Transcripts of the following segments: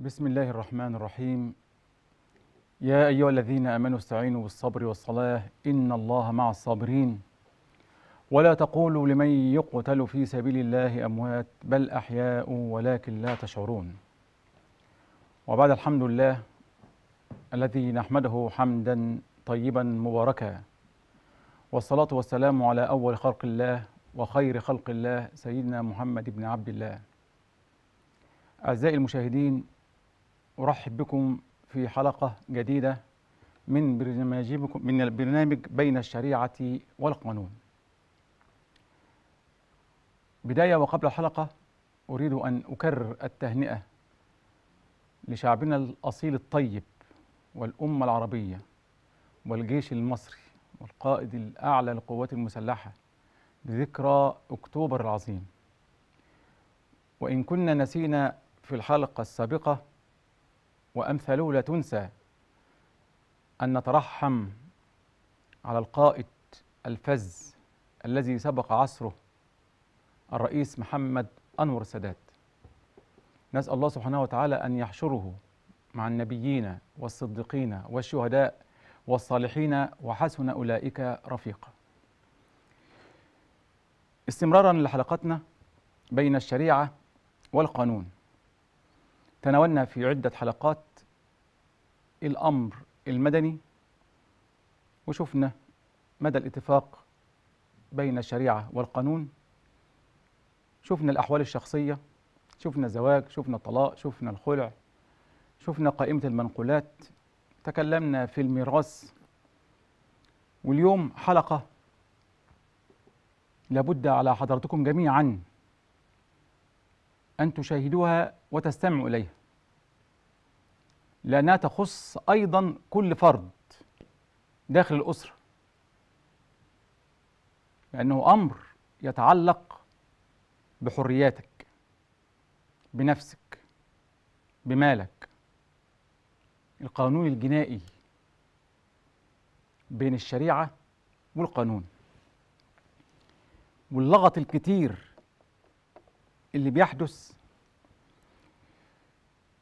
بسم الله الرحمن الرحيم. يا أيها الذين آمنوا استعينوا بالصبر والصلاة إن الله مع الصابرين ولا تقولوا لمن يقتل في سبيل الله أموات بل أحياء ولكن لا تشعرون. وبعد، الحمد لله الذي نحمده حمدا طيبا مباركا، والصلاة والسلام على أول خلق الله وخير خلق الله سيدنا محمد بن عبد الله. أعزائي المشاهدين، أرحب بكم في حلقة جديدة من البرنامج بين الشريعة والقانون. بداية وقبل الحلقة أريد أن أكرر التهنئة لشعبنا الأصيل الطيب والأمة العربية والجيش المصري والقائد الأعلى للقوات المسلحة بذكرى أكتوبر العظيم. وإن كنا نسينا في الحلقة السابقة وأمثاله لا تنسى أن نترحم على القائد الفذ الذي سبق عصره، الرئيس محمد أنور السادات. نسأل الله سبحانه وتعالى أن يحشره مع النبيين والصديقين والشهداء والصالحين وحسن أولئك رفيقا. استمرارا لحلقتنا بين الشريعة والقانون، تناولنا في عدة حلقات الأمر المدني وشفنا مدى الاتفاق بين الشريعة والقانون، شفنا الأحوال الشخصية، شفنا الزواج، شفنا الطلاق، شفنا الخلع، شفنا قائمة المنقولات، تكلمنا في الميراث. واليوم حلقة لابد على حضرتكم جميعا أن تشاهدوها وتستمعوا إليها، لأنها تخص أيضا كل فرد داخل الأسرة، لأنه أمر يتعلق بحرياتك، بنفسك، بمالك. القانون الجنائي بين الشريعة والقانون، واللغط الكتير اللي بيحدث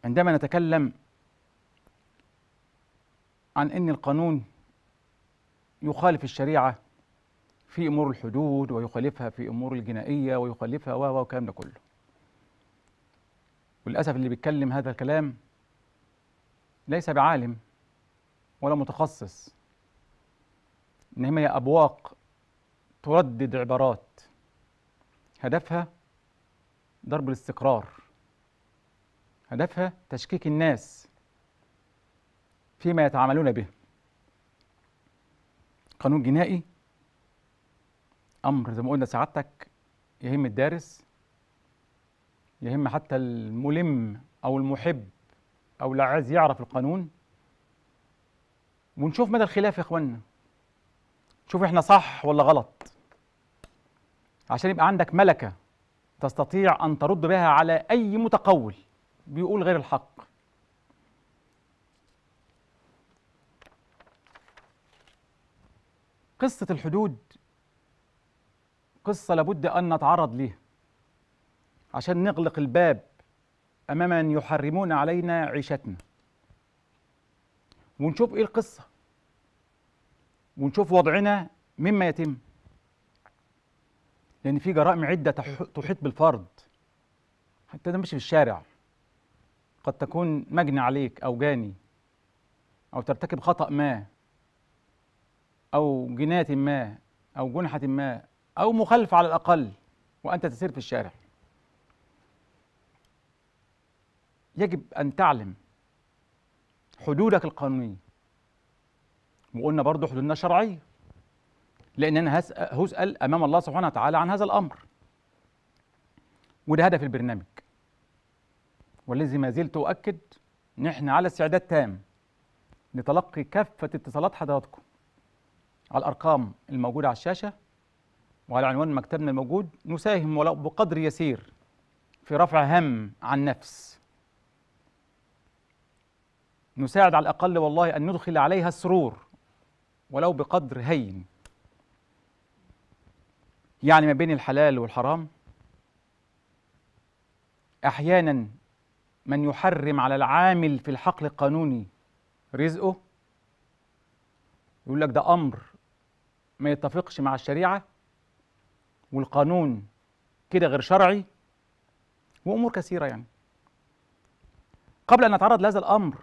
عندما نتكلم عن أن القانون يخالف الشريعة في أمور الحدود ويخالفها في أمور الجنائية ويخالفها والكلام ده كله. وللأسف اللي بيتكلم هذا الكلام ليس بعالم ولا متخصص، إنما هي أبواق تردد عبارات هدفها ضرب الاستقرار، هدفها تشكيك الناس فيما يتعاملون به. قانون جنائي أمر زي ما قلنا سعادتك يهم الدارس، يهم حتى الملم أو المحب أو اللي عايز يعرف القانون. ونشوف مدى الخلاف يا إخوانا، شوف إحنا صح ولا غلط، عشان يبقى عندك ملكة تستطيع أن ترد بها على أي متقول بيقول غير الحق. قصة الحدود قصة لابد أن نتعرض لها عشان نغلق الباب أمام من يحرمون علينا عيشتنا، ونشوف إيه القصة ونشوف وضعنا مما يتم. لأن في جرائم عدة تحيط بالفرد، حتى ده مش في الشارع، قد تكون مجني عليك أو جاني أو ترتكب خطأ ما أو جناية ما أو جنحة ما أو مخالفة على الأقل وأنت تسير في الشارع. يجب أن تعلم حدودك القانونية، وقلنا برضه حدودنا الشرعية، لأن أنا هسأل أمام الله سبحانه وتعالى عن هذا الأمر. وده هدف البرنامج، والذي ما زلت أؤكد نحن على استعداد تام لتلقي كافة اتصالات حضراتكم على الأرقام الموجودة على الشاشة وعلى عنوان مكتبنا الموجود. نساهم ولو بقدر يسير في رفع هم عن نفس، نساعد على الأقل والله أن ندخل عليها السرور ولو بقدر هين، يعني ما بين الحلال والحرام، أحيانا من يحرم على العامل في الحقل القانوني رزقه، يقول لك ده أمر ما يتفقش مع الشريعة، والقانون كده غير شرعي، وأمور كثيرة. يعني قبل أن نتعرض لهذا الأمر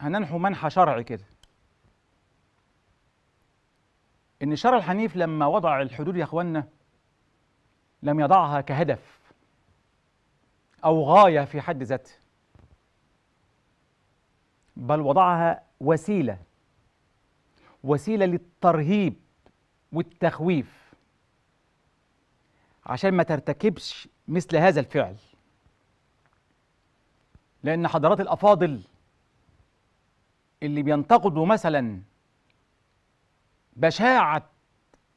هننحو منحى شرعي كده، إن الشرع الحنيف لما وضع الحدود يا إخوانا لم يضعها كهدف أو غاية في حد ذاته، بل وضعها وسيلة، وسيلة للترهيب والتخويف عشان ما ترتكبش مثل هذا الفعل. لأن حضرات الأفاضل اللي بينتقدوا مثلا بشاعة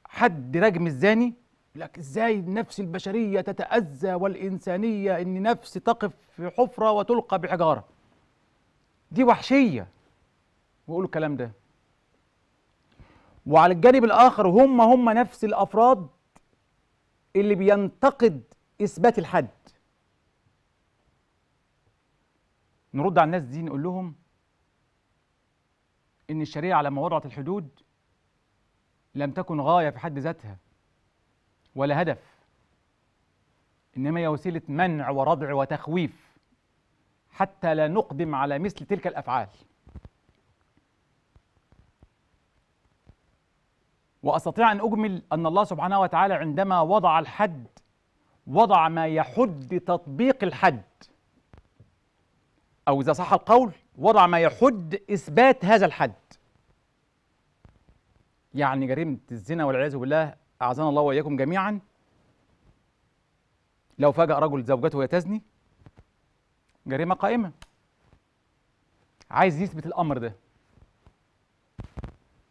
حد رجم الزاني، لك إزاي النفس البشرية تتأذى والإنسانية إن نفس تقف في حفرة وتلقى بحجارة، دي وحشية، ويقولوا الكلام ده. وعلى الجانب الآخر هم نفس الأفراد اللي بينتقد إثبات الحد، نرد على الناس دي نقول لهم إن الشريعة لما وضعت الحدود لم تكن غاية في حد ذاتها ولا هدف، إنما هي وسيلة منع وردع وتخويف حتى لا نقدم على مثل تلك الأفعال. وأستطيع أن أجمل أن الله سبحانه وتعالى عندما وضع الحد وضع ما يحد تطبيق الحد، أو إذا صح القول وضع ما يحد إثبات هذا الحد. يعني جريمة الزنا والعياذ بالله، أعزنا الله وإياكم جميعا، لو فاجأ رجل زوجته وهي تزني جريمة قائمة. عايز يثبت الأمر ده،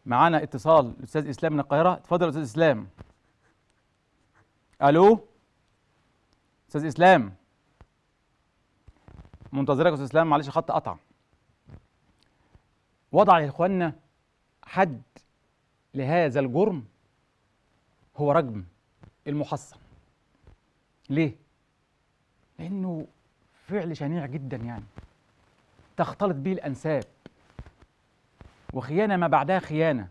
معانا اتصال الأستاذ إسلام من القاهرة. اتفضل أستاذ إسلام. ألو أستاذ إسلام، منتظرك أستاذ إسلام، معلش الخط قطع. وضع يا إخواننا حد لهذا الجرم هو رجم المحصن. ليه؟ لأنه فعل شنيع جدا، يعني تختلط به الأنساب، وخيانة ما بعدها خيانة.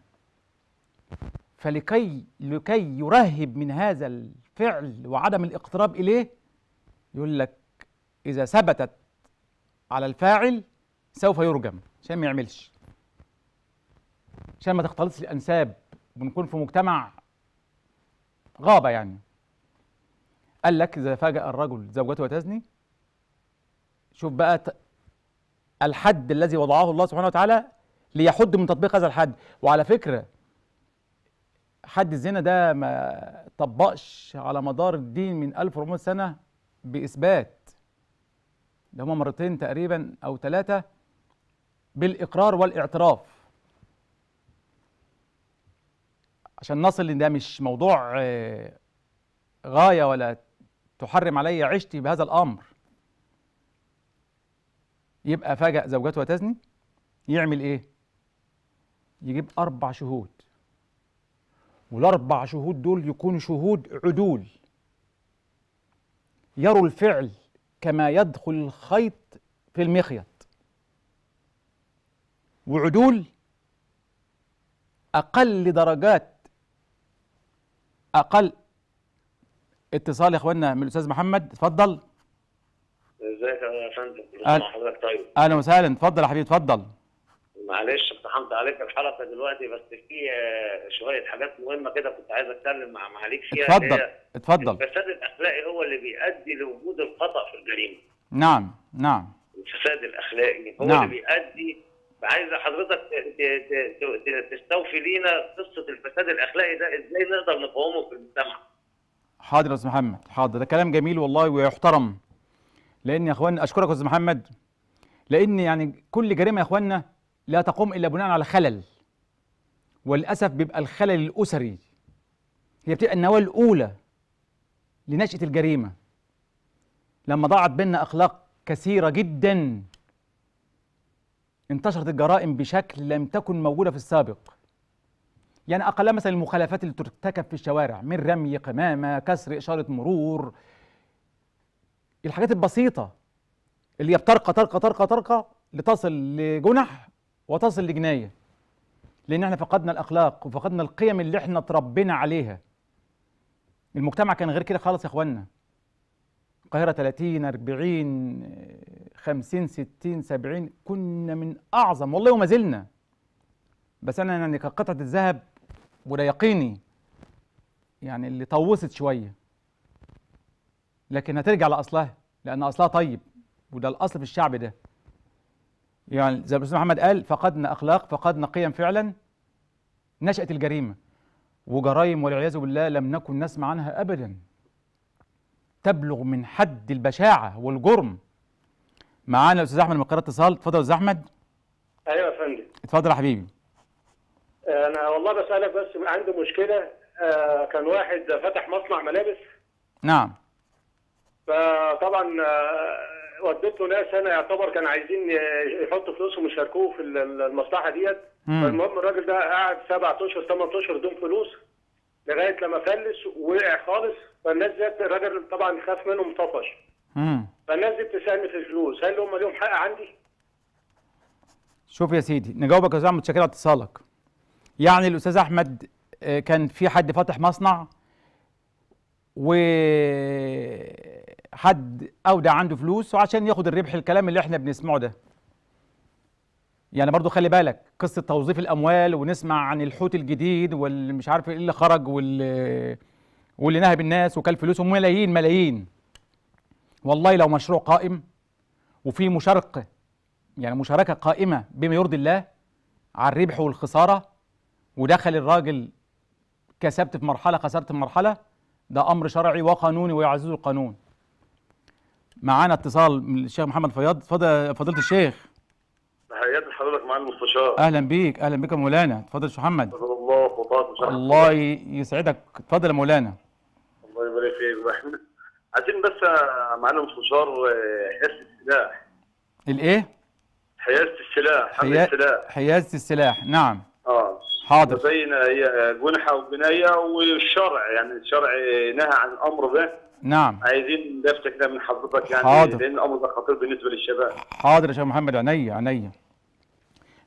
فلكي يرهب من هذا الفعل وعدم الاقتراب إليه، يقول لك إذا ثبتت على الفاعل سوف يرجم، عشان ما يعملش، عشان ما تختلطش الأنساب ونكون في مجتمع غابة. يعني قال لك إذا فاجأ الرجل زوجته وتزني، شوف بقى الحد الذي وضعه الله سبحانه وتعالى ليحد من تطبيق هذا الحد. وعلى فكرة حد الزنا ده ما طبقش على مدار الدين من 1400 سنة بإثبات، ده هما مرتين تقريبا أو 3 بالإقرار والاعتراف، عشان نصل إن ده مش موضوع غاية ولا تحرم علي عشتي بهذا الأمر. يبقى فاجأ زوجته وتزني، يعمل إيه؟ يجيب 4 شهود، وال4 شهود دول يكونوا شهود عدول يروا الفعل كما يدخل الخيط في المخيط. وعدول أقل درجات، أقل. اتصال يا إخوانا من الأستاذ محمد. اتفضل. ازيك يا فندم؟ مع حضرتك طيب. أهلا وسهلا، اتفضل يا حبيبي اتفضل. معلش اقتحمت عليك الحلقة دلوقتي، بس في شوية حاجات مهمة كده كنت عايز أتكلم مع معاليك فيها. اتفضل اتفضل. الفساد الأخلاقي هو اللي بيؤدي لوجود الخطأ في الجريمة. نعم نعم. الفساد الأخلاقي هو اللي بيؤدي. عايز حضرتك تستوفي لينا قصة الفساد الأخلاقي ده إزاي نقدر نقاومه في المجتمع. حاضر يا أستاذ محمد، حاضر. ده كلام جميل والله ويحترم، لأن يا إخواننا أشكرك يا أستاذ محمد، لأن يعني كل جريمة يا إخواننا لا تقوم إلا بناء على خلل، وللأسف بيبقى الخلل الأسري، هي بتبقى النواة الأولى لنشأة الجريمة. لما ضاعت بينا أخلاق كثيرة جدا انتشرت الجرائم بشكل لم تكن موجودة في السابق. يعني أقل مثلا المخالفات اللي ترتكب في الشوارع من رمي قمامة، كسر إشارة مرور، الحاجات البسيطة اللي هي بترقى ترقى ترقى ترقى لتصل لجنح وتصل لجناية، لأن احنا فقدنا الأخلاق وفقدنا القيم اللي احنا اتربينا عليها. المجتمع كان غير كده خالص يا اخوانا. القاهرة 30 40 50 60 70 كنا من أعظم، والله وما زلنا، بس أنا يعني كقطعة الذهب وده يقيني يعني اللي طوست شوية، لكن هترجع لأصلها لأن أصلها طيب، وده الأصل في الشعب ده. يعني زي ما الأستاذ محمد قال فقدنا أخلاق، فقدنا قيم، فعلا نشأت الجريمة وجرائم والعياذ بالله لم نكن نسمع عنها أبدا، تبلغ من حد البشاعة والجرم. معانا أستاذ أحمد من قناة اتصال، اتفضل يا أستاذ أحمد. أيوه يا فندم. اتفضل يا حبيبي. أنا والله بسألك بس عندي مشكلة. كان واحد فتح مصنع ملابس. نعم. فطبعا وديت له ناس انا يعتبر كان عايزين يحطوا فلوسهم ويشاركوه في المصلحه ديت. فالمهم الراجل ده قعد 7 اشهر 8 اشهر بدون فلوس لغايه لما فلس ووقع خالص. فالناس ديت الراجل طبعا خاف منهم طفش. فالناس دي بتسالني في الفلوس، هل هم ليهم حق عندي؟ شوف يا سيدي، نجاوبك يا استاذ احمد، متشكر على اتصالك. يعني الاستاذ احمد كان في حد فاتح مصنع و حد اودع عنده فلوس وعشان ياخد الربح، الكلام اللي احنا بنسمعه ده. يعني برضو خلي بالك قصه توظيف الاموال، ونسمع عن الحوت الجديد واللي مش عارف ايه اللي خرج واللي نهب الناس وكل فلوسهم ملايين ملايين. والله لو مشروع قائم وفي مشاركه، يعني مشاركه قائمه بما يرضي الله على الربح والخساره، ودخل الراجل كسبت في مرحله خسرت في مرحله، ده امر شرعي وقانوني ويعززه القانون. معانا اتصال من الشيخ محمد فياض، اتفضل فضيلة الشيخ. تحياتي لحضرتك معالي المستشار. اهلا بيك، اهلا بك يا مولانا، اتفضل يا شيخ محمد. الله وفضلات. الله يسعدك، اتفضل يا مولانا. الله يبارك فيك. عايزين بس معالي المستشار حيازة السلاح. الايه؟ حيازة السلاح، حمل السلاح. حيازة السلاح، نعم. حاضر. زي هي جنحة وبناية والشرع، يعني الشرع نهى عن الأمر ده. نعم. عايزين لفته كده من حضرتك يعني. حاضر. لان الامر ده خطير بالنسبه للشباب. حاضر يا شيخ محمد، عينيا عينيا.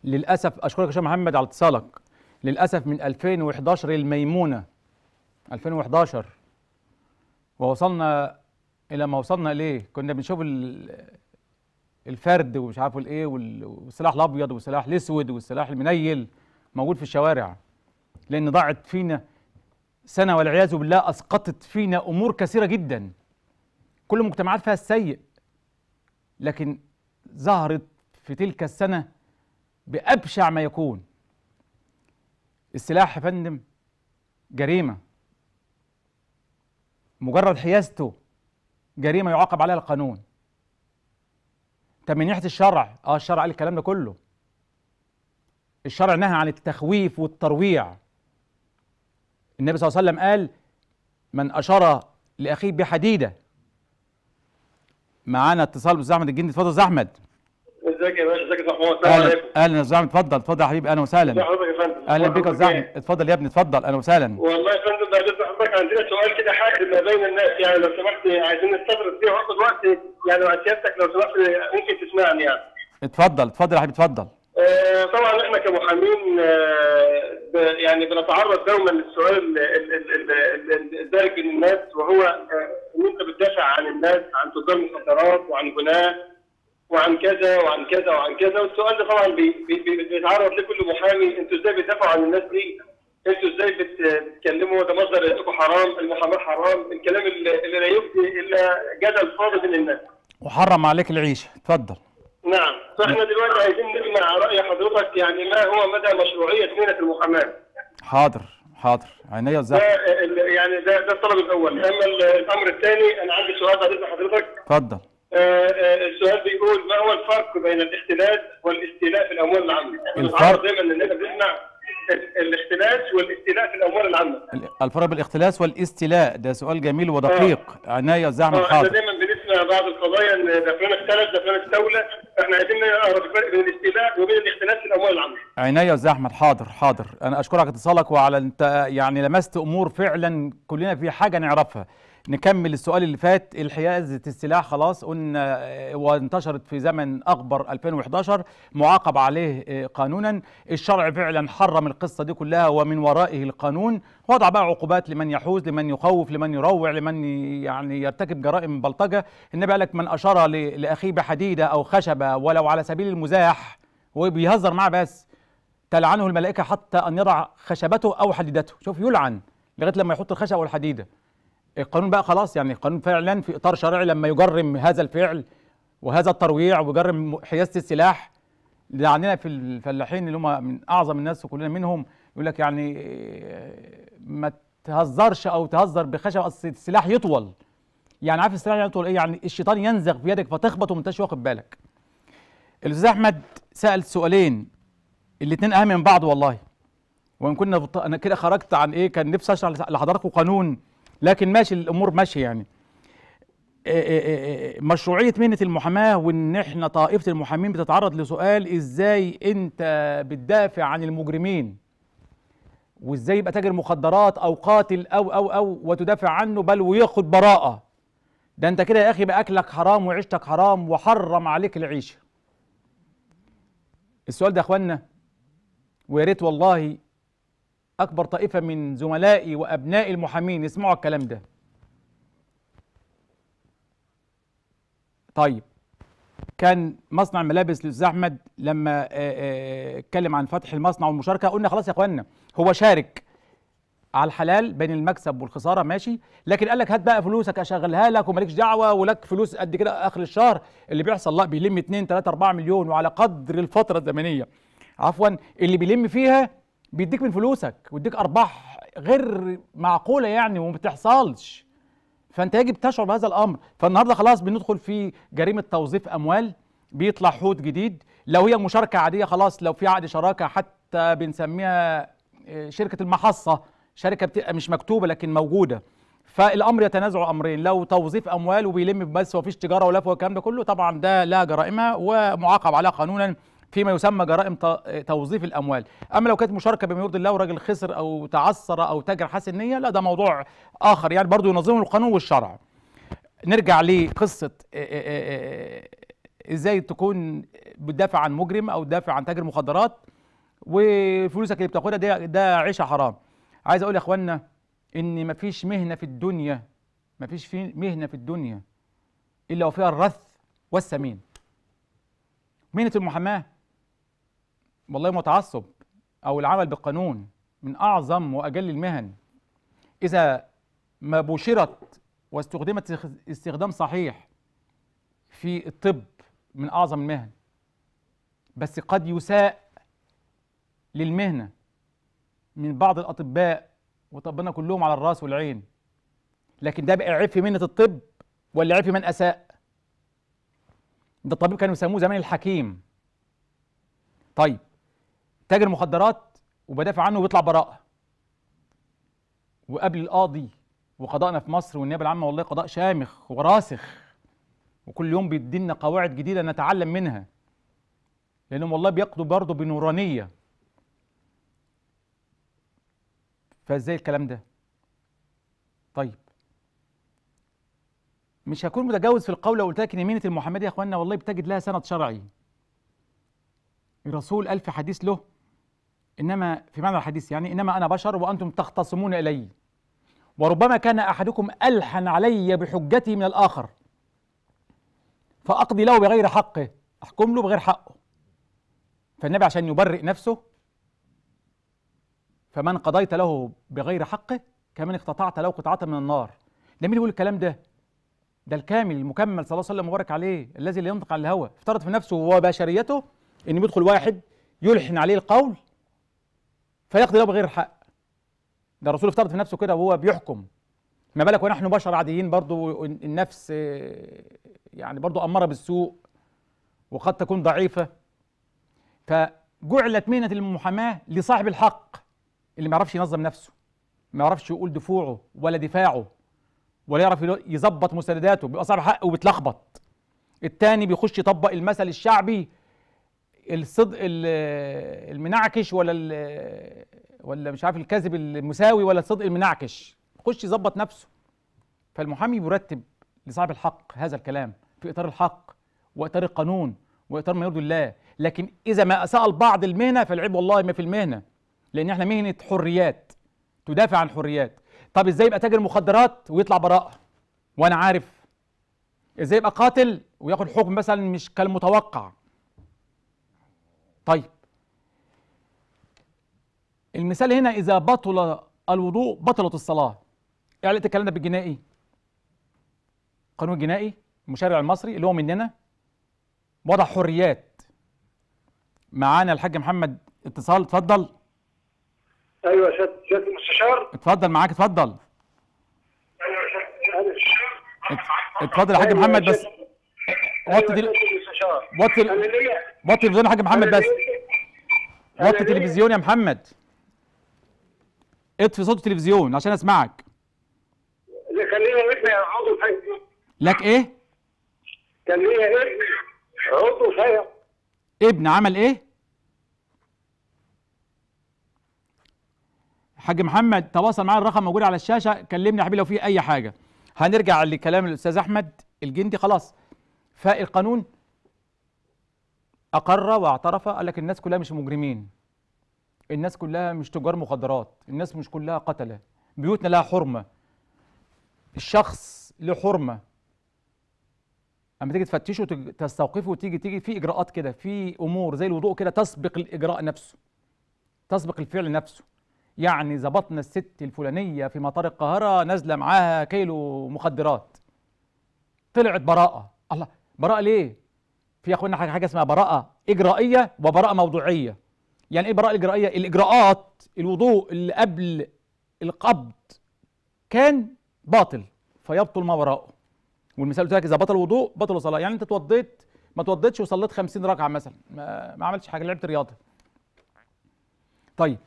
للاسف اشكرك يا شيخ محمد على اتصالك. للاسف من 2011 الميمونه 2011 ووصلنا الى ما وصلنا اليه. كنا بنشوف الفرد ومش عارف الايه والسلاح الابيض والسلاح الاسود والسلاح المنيل موجود في الشوارع، لان ضاعت فينا سنة والعياذ بالله، أسقطت فينا أمور كثيرة جدا. كل مجتمعات فيها السيء، لكن ظهرت في تلك السنة بأبشع ما يكون. السلاح يا فندم جريمة، مجرد حيازته جريمة يعاقب عليها القانون. طب من ناحية الشرع، الشرع قال الكلام ده كله. الشرع نهى عن التخويف والترويع. النبي صلى الله عليه وسلم قال من أشار لأخيه بحديدة. معانا اتصال بالأستاذ أحمد الجندي، اتفضل يا أستاذ أحمد. ازيك يا باشا، ازيك يا أستاذ محمود، السلام عليكم. أهلا يا أستاذ أحمد، اتفضل اتفضل يا حبيبي، أهلا وسهلا. ازي حضرتك يا فندم؟ أهلا بيك يا أستاذ أحمد، اتفضل يا ابني، اتفضل، أهلا وسهلا. والله يا فندم لو حضرتك عندنا سؤال كده حاكم ما بين الناس، يعني لو سمحت عايزين نستفرد فيه وناخد وقت، يعني مع سيادتك لو سمحت ممكن تسمعني يعني. اتفضل اتفضل يا حبيبي، اتفضل. طبعا احنا كمحامين يعني بنتعرض دوما للسؤال الدارج من الناس، وهو ان انت بتدافع عن الناس، عن تجار المخدرات وعن جناه وعن كذا وعن كذا وعن كذا. والسؤال ده طبعا بيتعرض لكل محامي، انتوا ازاي بتدافعوا عن الناس دي؟ انتوا ازاي بتتكلموا ده مصدر رزقكم حرام، المحاماه حرام، الكلام اللي لا يفضي الا جدل فاضي من الناس. وحرم عليك العيشه، اتفضل. نعم، فاحنا دلوقتي عايزين نسمع رأي حضرتك، يعني ما هو مدى مشروعية لجنة المحاماة؟ حاضر حاضر، عينيا الزحمة. يعني ده الطلب الأول، أما الأمر الثاني أنا عندي سؤال بعد إذن حضرتك. اتفضل. السؤال بيقول ما هو الفرق بين الاختلاس والاستيلاء في الأموال العامة؟ الفرق دايما إن أنت بتسمع الاختلاس والاستيلاء في الأموال العامة. الفرق بين الاختلاس والاستيلاء، ده سؤال جميل ودقيق، عينيا الزحمة. حاضر. بعض القضايا ان ده فلان اختلس ده فلان استولى، فاحنا عايزين نعرف الفرق بين الاستيلاء وبين الاختلاس في الاموال العامه. عينيا يا استاذ احمد، حاضر حاضر، انا اشكرك اتصالك وعلى انت يعني لمست امور فعلا كلنا في حاجه نعرفها. نكمل السؤال اللي فات. الحيازة السلاح خلاص قلنا وانتشرت في زمن أغبر 2011 معاقب عليه قانونا، الشرع فعلا حرم القصة دي كلها ومن ورائه القانون، وضع بقى عقوبات لمن يحوز، لمن يخوف، لمن يروع، لمن يعني يرتكب جرائم بلطجة. النبي قال لك من أشار لأخيه بحديدة أو خشبة ولو على سبيل المزاح وبيهزر معه بس تلعنه الملائكة حتى أن يضع خشبته أو حديدته. شوف يلعن لغاية لما يحط الخشبة أو الحديدة. القانون بقى خلاص يعني القانون فعلا في إطار شرعي لما يجرم هذا الفعل وهذا الترويع ويجرم حيازة السلاح. ده عندنا في الفلاحين اللي هم من أعظم الناس وكلنا منهم، يقول لك يعني ما تهزرش أو تهزر بخشبة، أصل السلاح يطول. يعني عارف السلاح يطول إيه؟ يعني الشيطان ينزغ في يدك فتخبط وما انتش واخد بالك. الأستاذ أحمد سأل سؤالين، الاتنين أهم من بعض والله، وإن كنا أنا كده خرجت عن إيه، كان نفسي أشرح لحضراتكم قانون، لكن ماشي الأمور ماشية يعني. مشروعية مهنة المحاماة، وإن إحنا طائفة المحامين بتتعرض لسؤال إزاي أنت بتدافع عن المجرمين، وإزاي يبقى تاجر مخدرات أو قاتل أو وتدافع عنه بل وياخد براءة. ده أنت كده يا أخي بقى أكلك حرام وعيشتك حرام وحرم عليك العيشة. السؤال ده يا إخوانا، ويا ريت والله أكبر طائفة من زملائي وأبناء المحامين يسمعوا الكلام ده. طيب، كان مصنع ملابس للأستاذ أحمد لما اتكلم عن فتح المصنع والمشاركة، قلنا خلاص يا إخوانا هو شارك على الحلال بين المكسب والخسارة ماشي، لكن قال لك هات بقى فلوسك أشغلها لك ومالكش دعوة ولك فلوس قد كده آخر الشهر اللي بيحصل. لا، بيلم 2 3 4 مليون وعلى قدر الفترة الزمنية، عفوا اللي بيلم فيها بيديك من فلوسك ويديك ارباح غير معقوله يعني وما بتحصلش. فانت يجب تشعر بهذا الامر. فالنهارده خلاص بندخل في جريمه توظيف اموال، بيطلع حوض جديد. لو هي مشاركه عاديه خلاص، لو في عقد شراكه حتى بنسميها شركه المحصه، شركه بتبقى مش مكتوبه لكن موجوده. فالامر يتنازع امرين، لو توظيف اموال وبيلم بس ومفيش تجاره ولفه والكلام ده كله، طبعا ده لا جرائمها ومعاقب عليها قانونا فيما يسمى جرائم توظيف الاموال. اما لو كانت مشاركه بما يرضي الله وراجل خسر او تعثر او تاجر حسن نيه، لا ده موضوع اخر يعني برضه ينظمه القانون والشرع. نرجع لقصه ازاي تكون بتدافع عن مجرم او تدافع عن تاجر مخدرات وفلوسك اللي بتاخدها ده عيشه حرام. عايز اقول يا اخوانا ان مفيش مهنه في الدنيا، الا وفيها الرث والسمين. مهنه المحاماه والله ما تعصب، أو العمل بالقانون من أعظم وأجل المهن إذا ما بشرت واستخدمت استخدام صحيح. في الطب من أعظم المهن، بس قد يساء للمهنة من بعض الأطباء، وطبنا كلهم على الرأس والعين، لكن ده بقى عيب في مهنة الطب ولا عيب في من أساء؟ ده الطبيب كانوا يسموه زمان الحكيم. طيب، تاجر مخدرات وبدافع عنه وبيطلع براءة وقبل القاضي، وقضاءنا في مصر والنيابة العامة والله قضاء شامخ وراسخ، وكل يوم بيدينا قواعد جديدة نتعلم منها، لأنهم والله بيقضوا برضه بنورانية. فازاي الكلام ده؟ طيب، مش هكون متجاوز في القول لو قلت لك ان مهنة المحاماة دي يا اخوانا والله بتجد لها سند شرعي، الرسول 1000 حديث له، انما في معنى الحديث يعني انما انا بشر وانتم تختصمون الي، وربما كان احدكم الحن علي بحجته من الاخر فاقضي له بغير حقه، احكم له بغير حقه. فالنبي عشان يبرئ نفسه، فمن قضيت له بغير حقه كمن اقتطعت له قطعه من النار. ده مين بيقول الكلام ده؟ ده الكامل المكمل صلى الله عليه وسلم مبارك عليه الذي لا ينطق عن الهوى. افترض في نفسه وبشريته ان بيدخل واحد يلحن عليه القول فيقضي له بغير حق. ده الرسول افترض في نفسه كده وهو بيحكم، ما بالك ونحن بشر عاديين برضو النفس يعني برضو اماره بالسوء وقد تكون ضعيفه. فجعلت مهنه المحاماه لصاحب الحق اللي ما يعرفش ينظم نفسه، ما يعرفش يقول دفوعه ولا دفاعه ولا يعرف يظبط مستنداته، بيبقى صاحب حق وبيتلخبط. التاني بيخش يطبق المثل الشعبي الصدق المنعكش ولا مش عارف الكذب المساوي ولا الصدق المنعكش، يخش يظبط نفسه. فالمحامي يرتب لصاحب الحق هذا الكلام في إطار الحق وإطار القانون وإطار ما يرضي الله. لكن إذا ما أساء البعض المهنة فالعيب والله ما في المهنة، لأن إحنا مهنة حريات تدافع عن حريات. طب إزاي يبقى تاجر مخدرات ويطلع براءة وأنا عارف؟ إزاي يبقى قاتل وياخد حكم مثلا مش كالمتوقع؟ طيب المثال هنا إذا بطل الوضوء بطلت الصلاة. إيه علاقة الكلام ده بالجنائي؟ القانون الجنائي المشرع المصري اللي هو مننا وضع حريات. معانا الحاج محمد اتصال، اتفضل. ايوه يا سيادة المستشار. اتفضل معاك، اتفضل. ايوه يا سيادة المستشار. اتفضل يا حاج محمد بس. وطي التلفزيون يا حاج محمد بس. وطي التلفزيون يا محمد. اطفي صوت التلفزيون عشان اسمعك. خلينا نسمع يا عضو فيا. لك ايه؟ كان ليا ابن عضو فيا. ابن عمل ايه؟ حاج محمد تواصل معايا، الرقم موجود على الشاشه، كلمني يا حبيبي لو في اي حاجه. هنرجع لكلام الاستاذ احمد الجندي. خلاص فالقانون اقر واعترف، قال لك الناس كلها مش مجرمين، الناس كلها مش تجار مخدرات، الناس مش كلها قتله، بيوتنا لها حرمه، الشخص له حرمه. اما تيجي تفتشه وتستوقفه وتيجي في اجراءات كده، في امور زي الوضوء كده تسبق الاجراء نفسه، تسبق الفعل نفسه. يعني ظبطنا الست الفلانيه في مطار القاهره نازله معاها كيلو مخدرات، طلعت براءه. الله، براءه ليه؟ في يا اخوانا حاجه اسمها براءه اجرائيه وبراءه موضوعيه. يعني ايه براءه اجرائيه؟ الاجراءات، الوضوء اللي قبل القبض كان باطل فيبطل ما وراءه. والمثال قلت لك اذا بطل الوضوء بطل الصلاه. يعني انت اتوضيت، ما اتوضيتش وصليت 50 ركعه مثلا، ما عملتش حاجه، لعبت رياضه. طيب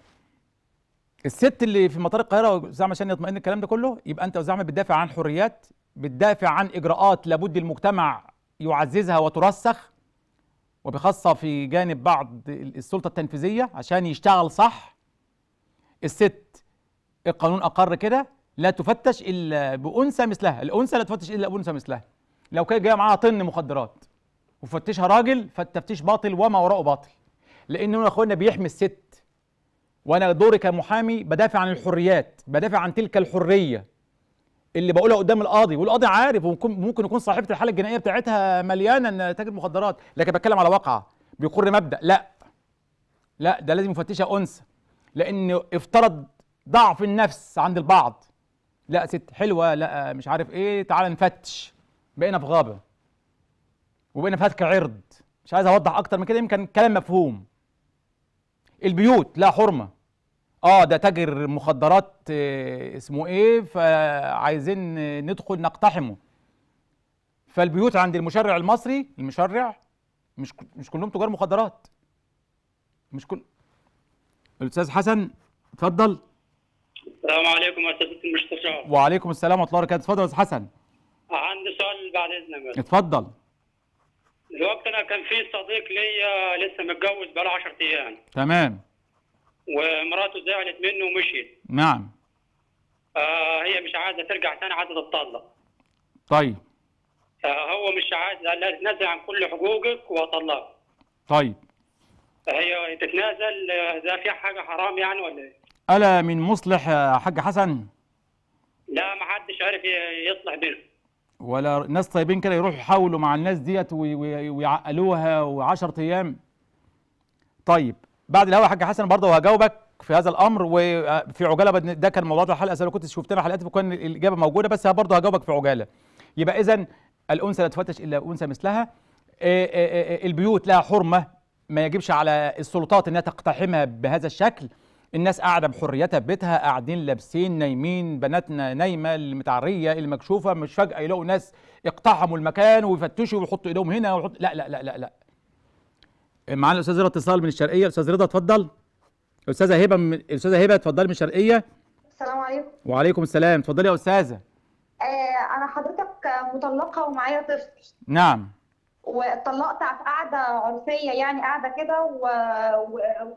الست اللي في مطار القاهره زعما عشان يطمئن الكلام ده كله، يبقى انت زعما بتدافع عن حريات، بتدافع عن اجراءات لابد المجتمع يعززها وترسخ، وبخاصه في جانب بعض السلطه التنفيذيه عشان يشتغل صح. الست القانون اقر كده لا تفتش الا بانثى مثلها، الانثى لا تفتش الا بانثى مثلها. لو كانت جايه معاها طن مخدرات وفتشها راجل فالتفتيش باطل وما وراءه باطل، لانه يا اخوانا بيحمي الست. وانا دوري كمحامي بدافع عن الحريات، بدافع عن تلك الحريه اللي بقولها قدام القاضي، والقاضي عارف، وممكن يكون صاحبه الحاله الجنائيه بتاعتها مليانه ان تاجر مخدرات، لكن بتكلم على واقعه بيقر مبدا. لا ده لازم يفتشها انثى، لان افترض ضعف النفس عند البعض. لا ست حلوه، لا مش عارف ايه، تعال نفتش. بقينا في غابه وبقينا في هتك عرض. مش عايز اوضح اكتر من كده، يمكن كلام مفهوم. البيوت لا حرمه، ده تاجر مخدرات اسمه ايه، فعايزين ندخل نقتحمه. فالبيوت عند المشرع المصري، المشرع مش كلهم تجار مخدرات، مش كل. الاستاذ حسن اتفضل. السلام عليكم يا سياده المستشار. وعليكم السلام ورحمه الله وبركاته. اتفضل يا استاذ حسن. عندي سؤال بعد اذنك. اتفضل. دلوقتي انا كان في صديق ليا لسه متجوز بقاله 10 ايام. تمام. ومراته زعلت منه ومشيت. نعم. هي مش عايزه ترجع تاني، عايزه تتطلق. طيب. هو مش عايز، قال لها تتنازل عن كل حقوقك وهطلقك. طيب. هي تتنازل، ده فيها حاجه حرام يعني ولا ايه؟ ألا من مصلح يا حاج حسن؟ لا، ما حدش عارف يصلح بينهم. ولا ناس طيبين كده يروحوا يحاولوا مع الناس ديت ويعقلوها و10 ايام. طيب بعد الهوا يا حاج حسن برضه وهجاوبك في هذا الامر وفي عجاله، ده كان موضوع الحلقه، لو كنت شفتنا حلقات فكان الاجابه موجوده، بس برضه هجاوبك في عجاله. يبقى اذا الانثى لا تفتش الا انثى مثلها، البيوت لها حرمه، ما يجبش على السلطات انها تقتحمها بهذا الشكل. الناس قاعده بحريتها في بيتها، قاعدين لابسين نايمين، بناتنا نايمه، المتعريه المكشوفه، مش فجاه يلاقوا ناس اقتحموا المكان ويفتشوا ويحطوا ايدهم هنا ويحطوا. لا لا لا لا لا. معانا الاستاذ رضا اتصال من الشرقيه. استاذ رضا اتفضل. الاستاذه هبه اتفضلي من الشرقيه. السلام عليكم. وعليكم السلام، اتفضلي يا استاذه. انا حضرتك مطلقه ومعايا طفل. نعم. واتطلقت في قاعده عرفيه، يعني قاعده كده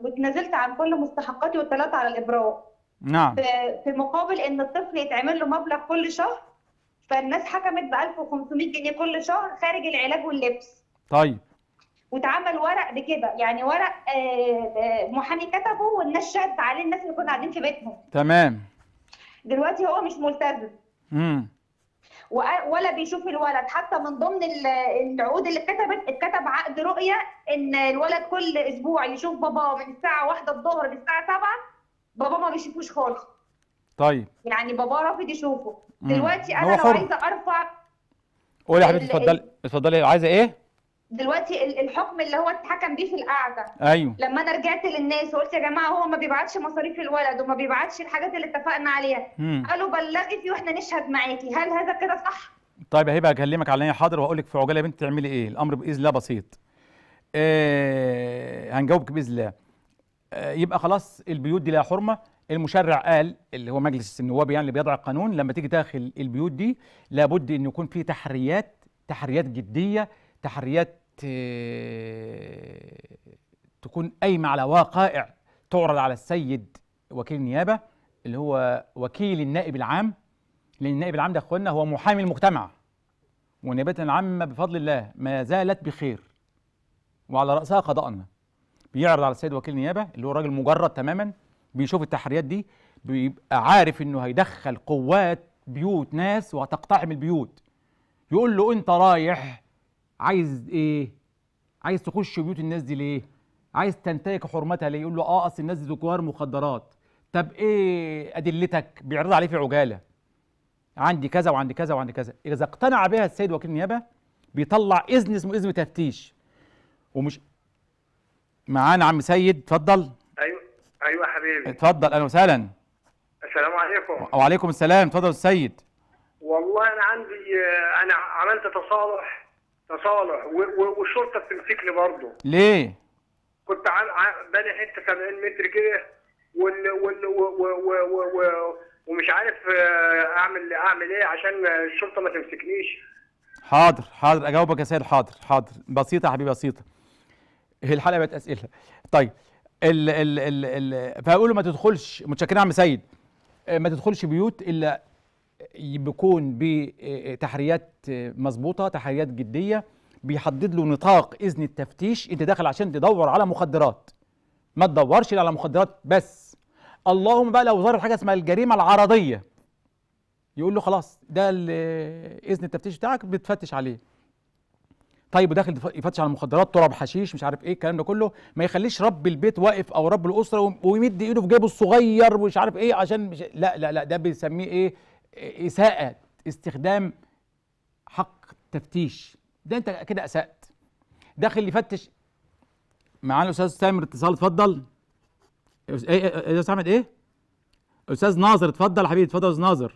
واتنازلت عن كل مستحقاتي واتطلقت على الابراء. نعم. في مقابل ان الطفل يتعمل له مبلغ كل شهر فالناس حكمت ب 1500 جنيه كل شهر خارج العلاج واللبس. طيب. واتعمل ورق بكده، يعني ورق محامي كتبه والناس شدت عليه، الناس اللي كنا قاعدين في بيتهم. تمام. دلوقتي هو مش ملتزم. ولا بيشوف الولد، حتى من ضمن العقود اللي اتكتبت اتكتب عقد رؤيه ان الولد كل اسبوع يشوف باباه من الساعه 1 الظهر للساعه 7، باباه ما بيشوفوش خالص. طيب. يعني باباه رافض يشوفه. دلوقتي انا لو عايزه ارفع، قولي يا حبيبتي اتفضلي اتفضلي، عايزه ايه؟ دلوقتي الحكم اللي هو اتحكم بيه في القعده. ايوه. لما انا رجعت للناس وقلت يا جماعه هو ما بيبعتش مصاريف الولد وما بيبعتش الحاجات اللي اتفقنا عليها، قالوا بلغتي واحنا نشهد معاكي، هل هذا كده صح؟ طيب هيبقى هكلمك على حاضر وهقول لك في عجاله يا بنت تعملي ايه، الامر باذن الله بسيط. هنجاوبك باذن الله. يبقى خلاص البيوت دي لها حرمه، المشرع قال اللي هو مجلس النواب يعني اللي بيضع القانون، لما تيجي داخل البيوت دي لابد ان يكون في تحريات جديه، تحريات تكون قايمه على وقائع تعرض على السيد وكيل النيابه اللي هو وكيل النائب العام، لان النائب العام ده اخوانا هو محامي المجتمع، والنيابه العامه بفضل الله ما زالت بخير وعلى راسها قضاءنا. بيعرض على السيد وكيل النيابه اللي هو راجل مجرد تماما، بيشوف التحريات دي بيبقى عارف انه هيدخل قوات بيوت ناس وهتقتحم البيوت، يقول له انت رايح عايز ايه؟ عايز تخش بيوت الناس دي ليه؟ عايز تنتهك حرمتها ليه؟ يقول له اه اصل الناس دي تجار مخدرات. طب ايه ادلتك؟ بيعرض عليه في عجاله، عندي كذا وعندي كذا وعندي كذا. اذا اقتنع بها السيد وكيل النيابه بيطلع اذن اسمه اذن تفتيش. ومش معانا عم سيد، اتفضل. ايوه حبيبي اتفضل، اهلا وسهلا. السلام عليكم. وعليكم السلام، اتفضل السيد. والله انا عندي، انا عملت تصالح والشرطه بتمسكني برضه. ليه؟ كنت باني حته 70 متر كده ومش عارف اعمل ايه عشان الشرطه ما تمسكنيش. حاضر اجاوبك يا سيد. حاضر بسيطه يا حبيبي، بسيطه. هي الحلقه بقت اسئله. طيب فهقول له ما تدخلش، متشكرين يا عم سيد، ما تدخلش بيوت الا بيكون بتحريات مظبوطه، تحريات جديه، بيحدد له نطاق اذن التفتيش. انت داخل عشان تدور على مخدرات، ما تدورش على مخدرات بس. اللهم بقى لو ظهرت حاجه اسمها الجريمه العرضيه يقول له خلاص ده اذن التفتيش بتاعك بتفتش عليه. طيب وداخل يفتش على المخدرات، تراب، حشيش، مش عارف ايه الكلام ده كله، ما يخليش رب البيت واقف او رب الاسره ويمد ايده في جيبه الصغير ومش عارف ايه عشان مش... لا لا لا، ده بيسميه ايه؟ إساءة استخدام حق تفتيش، ده أنت كده أسأت. داخل يفتش. معانا الأستاذ سامر اتصال، اتفضل. أستاذ أحمد إيه؟ أستاذ ناظر، اتفضل حبيبي، اتفضل يا أستاذ ناظر.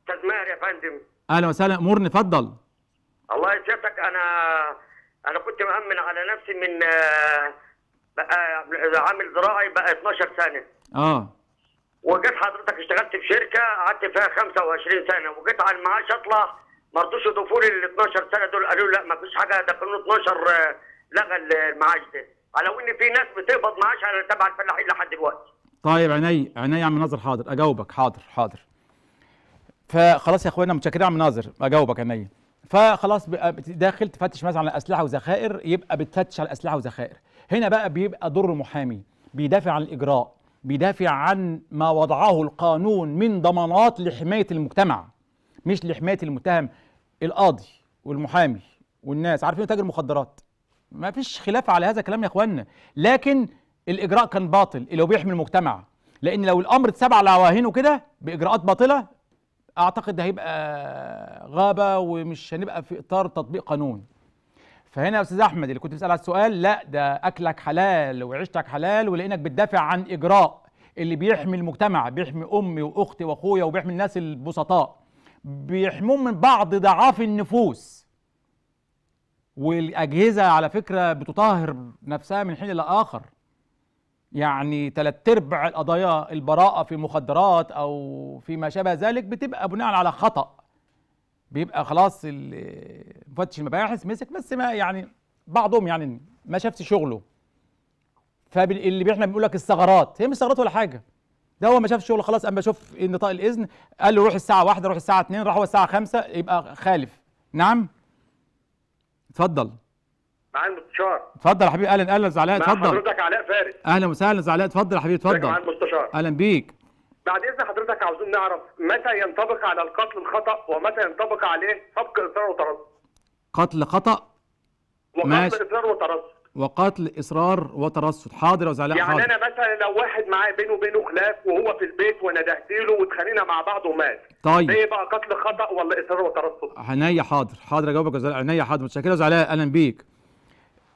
أستاذ ماهر يا فندم. أهلا وسهلا، أمورني، اتفضل. الله يسعدك، أنا كنت مأمن على نفسي من بقى عامل زراعي بقى 12 سنة. وجيت حضرتك اشتغلت في شركه قعدت فيها 25 سنه، وجيت على المعاش اطلع ما رضوش يضيفوا لي ال 12 سنه دول، قالوا لا ما فيش حاجه، ده قانون 12 لغى المعاش ده، على ان في ناس بتقبض معاش على تبع الفلاحين لحد دلوقتي. طيب عينيا يا عم ناظر، حاضر اجاوبك، حاضر. فخلاص يا اخوانا، متشكرين يا عم ناظر، اجاوبك عينيا. فخلاص بقى داخل تفتش مثلا على اسلحه وذخائر، يبقى بتفتش على اسلحه وذخائر. هنا بقى بيبقى دور المحامي، بيدافع عن الاجراء، بيدافع عن ما وضعه القانون من ضمانات لحماية المجتمع مش لحماية المتهم. القاضي والمحامي والناس عارفين تاجر مخدرات، ما فيش خلاف على هذا الكلام يا اخوانا، لكن الإجراء كان باطل اللي هو بيحمي المجتمع، لأن لو الأمر اتساب على عواهنه كده بإجراءات باطلة أعتقد ده هيبقى غابة ومش هنبقى في إطار تطبيق قانون. فهنا يا استاذ احمد اللي كنت بسال على السؤال، لا ده اكلك حلال وعيشتك حلال ولانك بتدافع عن اجراء اللي بيحمي المجتمع، بيحمي امي واختي واخويا وبيحمي الناس البسطاء، بيحمون من بعض ضعاف النفوس. والاجهزه على فكره بتطهر نفسها من حين لاخر، يعني 3/4 القضايا البراءه في المخدرات او فيما شابه ذلك بتبقى بناء على خطأ، بيبقى خلاص مفتش المباحث مسك بس ما يعني بعضهم يعني ما شافش شغله. فاللي احنا بنقول لك الثغرات، هي مش ثغرات ولا حاجه، ده هو ما شافش شغل خلاص، اما شوف نطاق الاذن قال له روح الساعه 1، روح الساعه 2، راح هو الساعه 5 يبقى خالف. نعم اتفضل. معايا المستشار. اتفضل يا حبيبي. اهلا اهلا زعلاء. اتفضل. مع حضرتك علاء فارس. اهلا وسهلا زعلاء. اتفضل يا حبيبي. اتفضل. معايا المستشار. اهلا بيك. بعد اذن حضرتك عاوزين نعرف متى ينطبق على القتل الخطأ ومتى ينطبق عليه سبق اصرار وترصد؟ قتل خطأ وقتل اصرار وترصد. وقتل اصرار وترصد. حاضر يا زعلاء. يعني حاضر. انا مثلا لو واحد معايا بينه وبينه خلاف وهو في البيت وانا ندهت له واتخانقنا مع بعض ومات. طيب. ايه بقى، قتل خطأ ولا اصرار وترصد؟ عينيا حاضر. حاضر اجاوبك يا زعلاء. عينيا حاضر. متشكر يا زعلاء. اهلا بيك.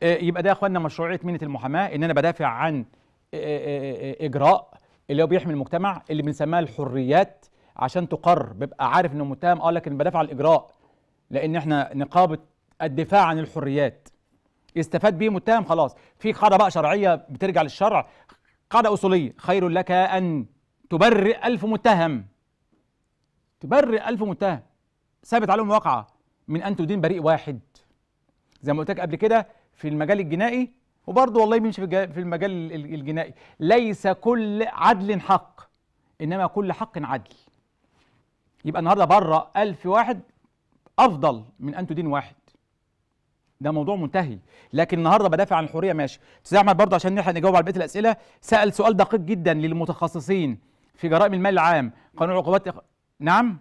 يبقى ده يا اخوانا مشروعيه مينة المحاماه، ان انا بدافع عن اجراء اللي هو بيحمي المجتمع، اللي بنسميها الحريات، عشان تقر، ببقى عارف انه متهم لكن بدافع عن الاجراء، لان احنا نقابه الدفاع عن الحريات. استفاد بيه متهم خلاص. في قاعده بقى شرعيه بترجع للشرع، قاعده اصوليه، خير لك ان تبرئ 1000 متهم. تبرئ 1000 متهم، ثابت عليهم واقعه، من ان تدين بريء واحد. زي ما قلت لك قبل كده في المجال الجنائي، وبرضه والله بيمشي في المجال الجنائي، ليس كل عدل حق، انما كل حق عدل. يبقى النهارده بره 1000 واحد افضل من ان تدين واحد. ده موضوع منتهي، لكن النهارده بدافع عن الحريه. ماشي. استاذ احمد برضه عشان نلحق نجاوب على بقيه الاسئله، سال سؤال دقيق جدا للمتخصصين في جرائم المال العام، قانون العقوبات. نعم.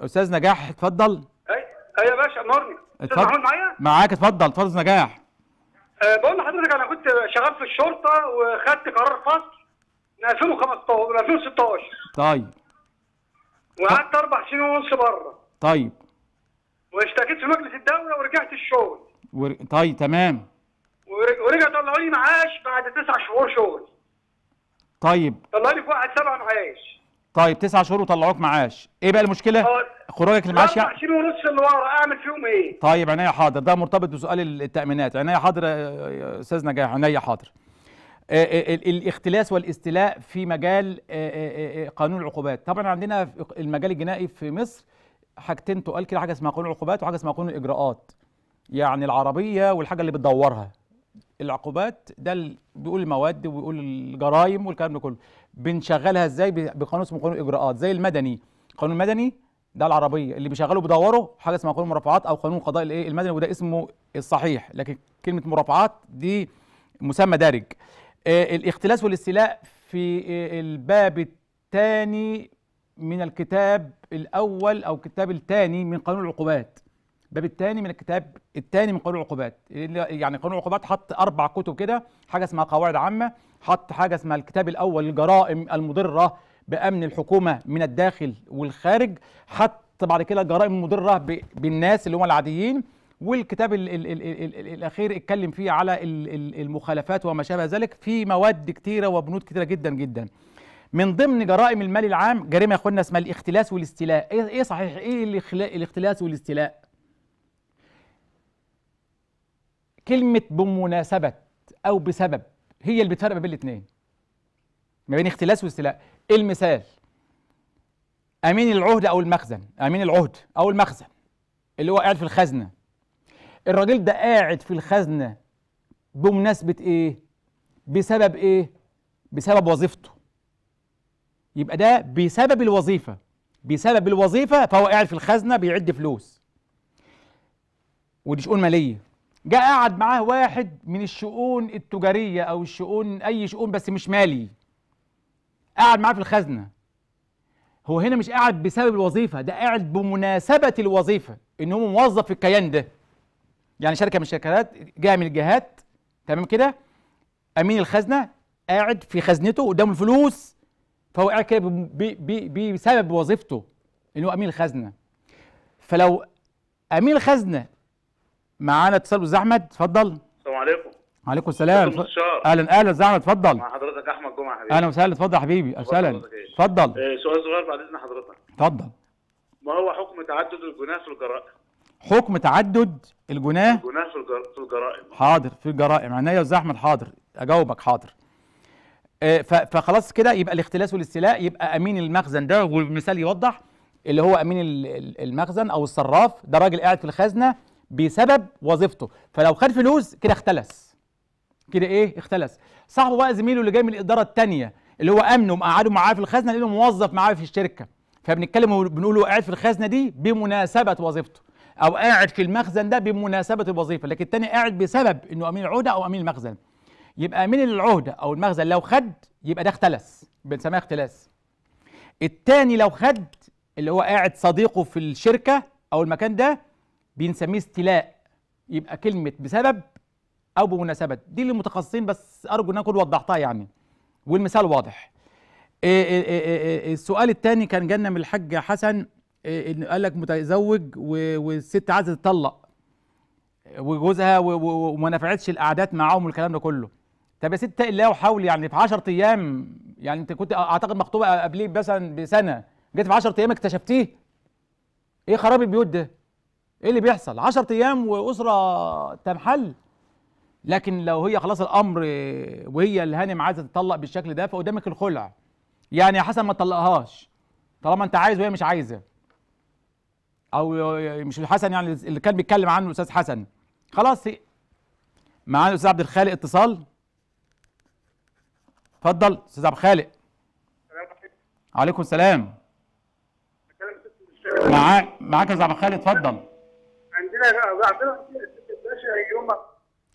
استاذ نجاح اتفضل. ايوه يا باشا امرني. اتفضل معايا؟ معاك. اتفضل اتفضل نجاح. بقول لحضرتك انا كنت شغال في الشرطه وخدت قرار فصل من 2015 من 2016. طيب. وقعدت 4 سنين ونص بره. طيب. واشتكيت في مجلس الدوله ورجعت الشغل. طيب تمام. ورجع طلعوا لي معاش بعد 9 شهور شغل. طيب. طلعوا لي في 1/7 معاش. طيب 9 شهور وطلعوك معاش، ايه بقى المشكله؟ خروجك المعاش يعني 4 سنين ونص اللي ورا اعمل فيهم ايه؟ طيب عينيا حاضر، ده مرتبط بسؤال التأمينات. عينيا حاضر يا استاذ نجاح. عينيا حاضر. الاختلاس والاستيلاء في مجال قانون العقوبات، طبعا عندنا في المجال الجنائي في مصر حاجتين تقال كده، حاجه اسمها قانون العقوبات وحاجه اسمها قانون الاجراءات. يعني العربيه والحاجه اللي بتدورها. العقوبات ده اللي بيقول المواد وبيقول الجرائم والكلام ده كله. بنشغلها ازاي؟ بقانون اسمه قانون اجراءات، زي المدني. القانون المدني ده العربيه اللي بيشغله بدوره حاجه اسمها قانون مرافعات او قانون قضاء الايه المدني، وده اسمه الصحيح، لكن كلمه مرافعات دي مسمى دارج. الاختلاس والاستيلاء في الباب الثاني من الكتاب الاول او الكتاب الثاني من قانون العقوبات. الباب الثاني من الكتاب الثاني من قانون العقوبات، يعني قانون العقوبات حط 4 كتب كده، حاجه اسمها قواعد عامه، حط حاجه اسمها الكتاب الاول الجرائم المضره بامن الحكومه من الداخل والخارج، حط بعد كده الجرائم المضره بالناس اللي هم العاديين، والكتاب الاخير اتكلم فيه على المخالفات وما شابه ذلك، في مواد كتيره وبنود كتيره جدا جدا. من ضمن جرائم المال العام جريمه يا اخوانا اسمها الاختلاس والاستيلاء. ايه صحيح ايه الاختلاس والاستيلاء؟ كلمة بمناسبة أو بسبب هي اللي بتفرق بين الاتنين، ما بين اختلاس واستيلاء. المثال أمين العهد أو المخزن، أمين العهد أو المخزن اللي هو قاعد في الخزنة. الراجل ده قاعد في الخزنة بمناسبة إيه؟ بسبب إيه؟ بسبب وظيفته. يبقى ده بسبب الوظيفة، بسبب الوظيفة فهو قاعد في الخزنة بيعد فلوس. ودي شؤون مالية. جاء قعد معاه واحد من الشؤون التجارية أو الشؤون، أي شؤون بس مش مالي، قعد معاه في الخزنة. هو هنا مش قاعد بسبب الوظيفة، ده قاعد بمناسبة الوظيفة، إن هو موظف في الكيان ده. يعني شركة من الشركات، جهة من الجهات، تمام كده؟ أمين الخزنة قاعد في خزنته قدامه الفلوس، فهو قاعد كده بسبب وظيفته إن هو أمين الخزنة. فلو أمين الخزنة معانا اتصال بالاستاذ احمد. اتفضل. السلام عليكم. وعليكم السلام. اهلا اهلا استاذ احمد. اتفضل. مع حضرتك احمد جمعه حبيبي. اهلا وسهلا. اتفضل يا حبيبي. اهلا. اتفضل. سؤال صغير بعد اذن حضرتك. اتفضل. ما هو حكم تعدد الجناه في الجرائم؟ حكم تعدد الجناه؟ الجناه في الجرائم. حاضر. في الجرائم. عينيا يا استاذ احمد. حاضر اجاوبك. حاضر. فخلاص كده يبقى الاختلاس والاستيلاء، يبقى امين المخزن ده، والمثال يوضح اللي هو امين المخزن او الصراف، ده راجل قاعد في الخزنه بسبب وظيفته، فلو خد فلوس كده اختلس. كده ايه؟ اختلس. صاحبه بقى زميله اللي جاي من الاداره الثانيه اللي هو امنه مقعده معاه في الخزنه لانه موظف معاه في الشركه، فبنتكلم وبنقول له قاعد في الخزنه دي بمناسبه وظيفته، او قاعد في المخزن ده بمناسبه الوظيفه، لكن الثاني قاعد بسبب انه امين العهده او امين المخزن. يبقى امين العهده او المخزن لو خد يبقى ده اختلس، بنسميها اختلاس. الثاني لو خد اللي هو قاعد صديقه في الشركه او المكان ده بنسميه استيلاء. يبقى كلمه بسبب او بمناسبه دي للمتخصصين، بس ارجو ان انا اكون وضحتها يعني والمثال واضح. السؤال الثاني كان جانا من الحاج حسن، انه قال لك متزوج والست عايزه تطلق وجوزها وما نفعتش القعدات معاهم والكلام ده كله. طب يا ست اتقي الله وحاول، يعني في 10 ايام، يعني انت كنت اعتقد مخطوبه قبليه مثلا بسنه، جيت في 10 ايام اكتشفتيه. ايه خراب البيوت ده؟ ايه اللي بيحصل؟ 10 ايام واسره تنحل. لكن لو هي خلاص الامر وهي الهانم عايزه تطلق بالشكل ده، فقدامك الخلع. يعني يا حسن ما تطلقهاش طالما انت عايز وهي مش عايزه. او مش حسن يعني اللي كان بيتكلم عنه الاستاذ حسن. خلاص معانا الاستاذ عبد الخالق اتصال. اتفضل استاذ عبد الخالق. السلام عليكم. وعليكم السلام. معاك يا استاذ عبد الخالق اتفضل. عندنا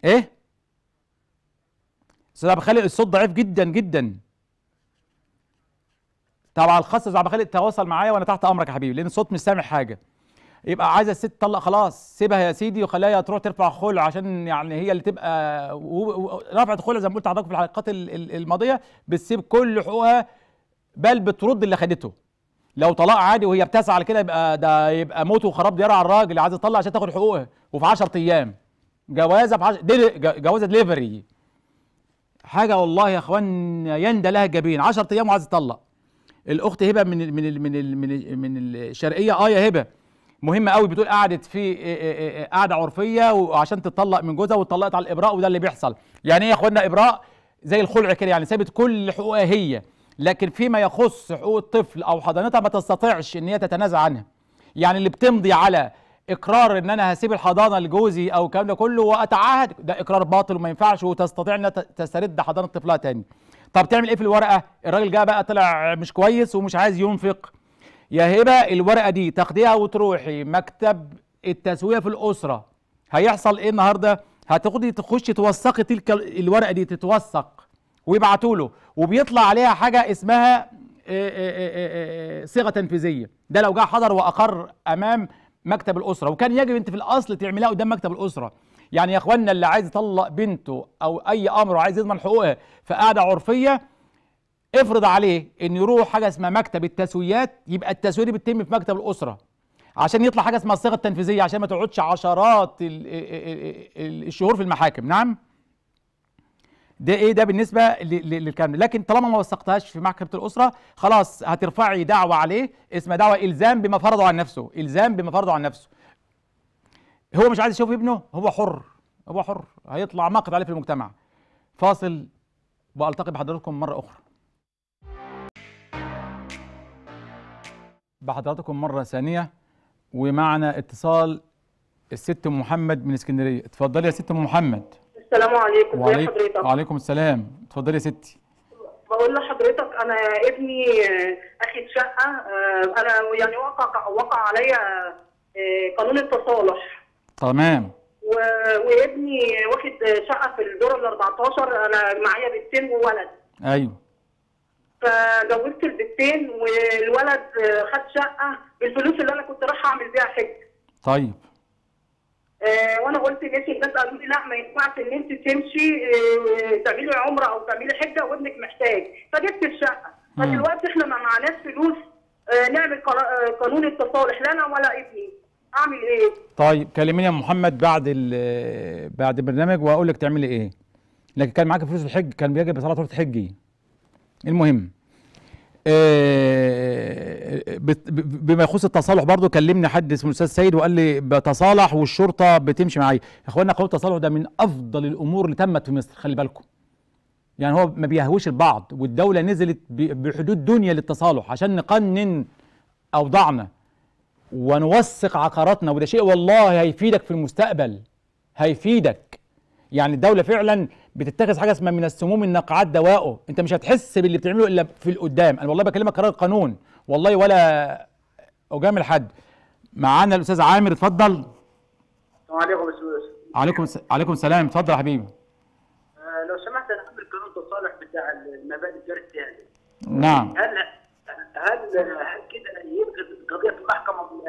ايه؟ استاذ عبد الخالق الصوت ضعيف جدا جدا. طبعا الخاص استاذ عبد الخالق تواصل معايا وانا تحت امرك يا حبيبي، لان الصوت مش سامع حاجه. يبقى عايزه الست تطلق، خلاص سيبها يا سيدي وخليها تروح ترفع خلع، عشان يعني هي اللي تبقى رفعت خلع زي ما قلت لحضرتك في الحلقات الماضيه، بتسيب كل حقوقها بل بترد اللي خدته. لو طلاق عادي وهي بتسعى لكده يبقى ده يبقى موت وخراب ديار على الراجل اللي عايزه تطلق عشان تاخد حقوقها، وفي 10 ايام جوازه جوازه دليفري حاجه. والله يا اخوان يندى لها الجبين، 10 ايام وعايزه تطلق. الاخت هبه من ال من ال من ال من, ال من الشرقيه. يا هبه مهمه قوي، بتقول قعدت في قعده عرفيه وعشان تطلق من جوزها واتطلقت على الابراء، وده اللي بيحصل. يعني ايه يا اخوانا ابراء؟ زي الخلع كده، يعني سابت كل حقوقها هي، لكن فيما يخص حقوق الطفل او حضانتها ما تستطيعش ان هي تتنازل عنها. يعني اللي بتمضي على اقرار ان انا هسيب الحضانه لجوزي او الكلام ده كله واتعهد، ده اقرار باطل وما ينفعش، وتستطيع انها تسترد حضانه طفلها تاني. طب تعمل ايه في الورقه؟ الراجل جه بقى طلع مش كويس ومش عايز ينفق. يا هبه الورقه دي تاخديها وتروحي مكتب التسويه في الاسره. هيحصل ايه النهارده؟ هتاخدي تخشي توثقي تلك الورقه دي، تتوثق ويبعتوا له، وبيطلع عليها حاجه اسمها صيغه تنفيذيه. ده لو جه حضر واقر امام مكتب الاسره، وكان يجب انت في الاصل تعملها قدام مكتب الاسره. يعني يا اخوانا اللي عايز يطلق بنته او اي امر وعايز يضمن حقوقها في قاعده عرفيه، افرض عليه ان يروح حاجه اسمها مكتب التسويات. يبقى التسويه دي بتتم في مكتب الاسره عشان يطلع حاجه اسمها الصيغه التنفيذيه، عشان ما تقعدش عشرات الشهور في المحاكم. نعم، ده ايه ده بالنسبه للكلام. لكن طالما ما وثقتهاش في محكمه الاسره، خلاص هترفعي دعوه عليه اسمها دعوه الزام بما فرضه عن نفسه. الزام بما فرضه عن نفسه، هو مش عايز يشوف ابنه، هو حر، هو حر، هيطلع ناقد عليه في المجتمع. فاصل والتقي بحضراتكم مره اخرى. بحضراتكم مره ثانيه، ومعنا اتصال الست ام محمد من اسكندريه. اتفضلي يا ست ام محمد. السلام عليكم. ازي حضرتك؟ وعليكم السلام، اتفضلي يا ستي. بقول لحضرتك انا ابني اخد شقه، انا يعني وقع عليا قانون التصالح. تمام. وابني واخد شقه في الدور ال 14، انا معايا بنتين وولد. ايوه. فجوزت البنتين والولد خد شقه بالفلوس اللي انا كنت رايحه اعمل بيها حج. طيب. وانا قلت لنفسي، الناس قالوا لي لا ما ينفعش ان انت تمشي تعملي عمره او تعملي حجه وابنك محتاج، فجبت الشقه. فدلوقتي احنا ما معناش فلوس نعمل قانون التصالح، لا انا ولا ابني. اعمل ايه؟ طيب كلميني يا محمد بعد البرنامج واقول لك تعملي ايه. لكن كان معاك فلوس الحج، كان بيجب بصراحه تروح تحجي. المهم بما يخص التصالح برضو كلمني حد اسمه الاستاذ سيد وقال لي بتصالح والشرطه بتمشي معايا. يا اخوانا قانون التصالح ده من افضل الامور اللي تمت في مصر، خلي بالكم. يعني هو ما بيهويش البعض، والدوله نزلت بحدود دنيا للتصالح عشان نقنن اوضاعنا ونوثق عقاراتنا، وده شيء والله هيفيدك في المستقبل، هيفيدك. يعني الدوله فعلا بتتخذ حاجه اسمها من السموم النقعات دواءه، انت مش هتحس باللي بتعمله الا في القدام. انا والله بكلمك قرار قانون والله ولا اجامل حد. معانا الاستاذ عامر، اتفضل. السلام عليكم يا استاذ. عليكم السلام، اتفضل يا حبيبي. لو سمحت انا عامل قانون تصالح بتاع المبادئ الجار الثاني. نعم. هل كده يمكن قضيه المحكمه قضيه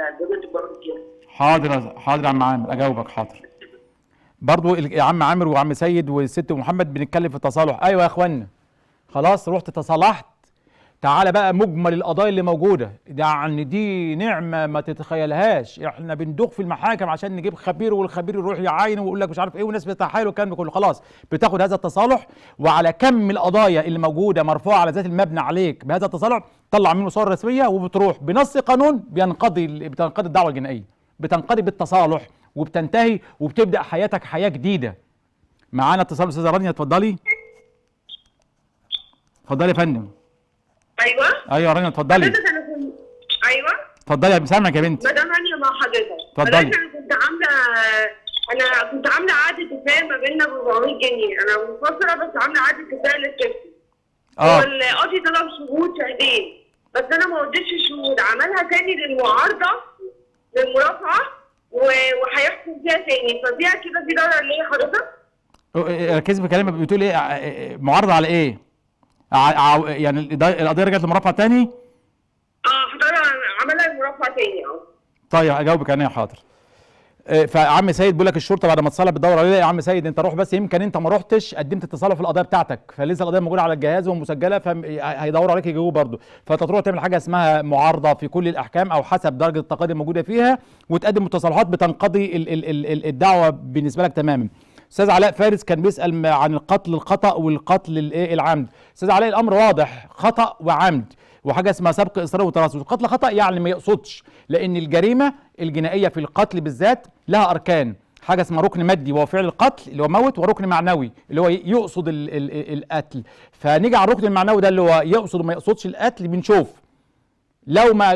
البرلمان؟ حاضر حاضر يا عم عامر، اجاوبك حاضر. برضو يا عم عامر وعم سيد والست محمد بنتكلم في التصالح. ايوه يا اخوانا، خلاص رحت تصالحت، تعالى بقى مجمل القضايا اللي موجوده، يعني دي نعمه ما تتخيلهاش. احنا بندوخ في المحاكم عشان نجيب خبير، والخبير يروح يعاين ويقول لك مش عارف ايه، والناس بتتحايل والكلام ده كله. خلاص بتاخد هذا التصالح، وعلى كم القضايا اللي موجوده مرفوعه على ذات المبنى عليك بهذا التصالح تطلع منه صور رسميه، وبتروح بنص قانون بتنقضي الدعوه الجنائيه، بتنقضي بالتصالح وبتنتهي وبتبدا حياتك حياه جديده. معانا اتصال استاذه رانيا، اتفضلي. اتفضلي يا فندم. ايوه رانيا اتفضلي. ايوه اتفضلي، بسامعك يا بنتي. مدام رانيا مع حضرتك. اتفضلي. انا كنت عامله عقد كفايه ما بيننا ب 400 جنيه، انا من فتره بس عامله عقد كفايه للكفل. والقاضي طلب شهود شهدين، بس انا ما وديتش الشهود، عملها تاني للمعارضه للمرافعه وهيحكم فيها تاني، ففيها كده في ضرر ليه حضرتك؟ ركز في كلامك، بتقول ايه؟ معارضه على ايه؟ يعني القضيه رجعت لمرافعه تاني؟ حضرتك عملها لمرافعه تاني. طيب اجاوبك انا، حاضر. فعم سيد بيقول لك الشرطه بعد ما اتصلت بتدور عليه. يا عم سيد انت روح بس، يمكن انت ما رحتش قدمت التصالح في القضايا بتاعتك، فلسه القضايا موجوده على الجهاز ومسجله، فهيدوروا عليك يجيبوه برضه، فانت تروح تعمل حاجه اسمها معارضه في كل الاحكام او حسب درجه التقاضي الموجوده فيها، وتقدم التصالحات بتنقضي الدعوه بالنسبه لك تماما. استاذ علاء فارس كان بيسال عن القتل الخطا والقتل العمد. استاذ علاء الامر واضح، خطا وعمد وحاجه اسمها سبق اصرار وترصد. القتل خطا يعني ما يقصدش، لان الجريمه الجنائيه في القتل بالذات لها اركان، حاجه اسمها ركن مادي وهو فعل القتل اللي هو موت، وركن معنوي اللي هو يقصد القتل. فنيجي على الركن المعنوي ده اللي هو يقصد وما يقصدش القتل، بنشوف لو ما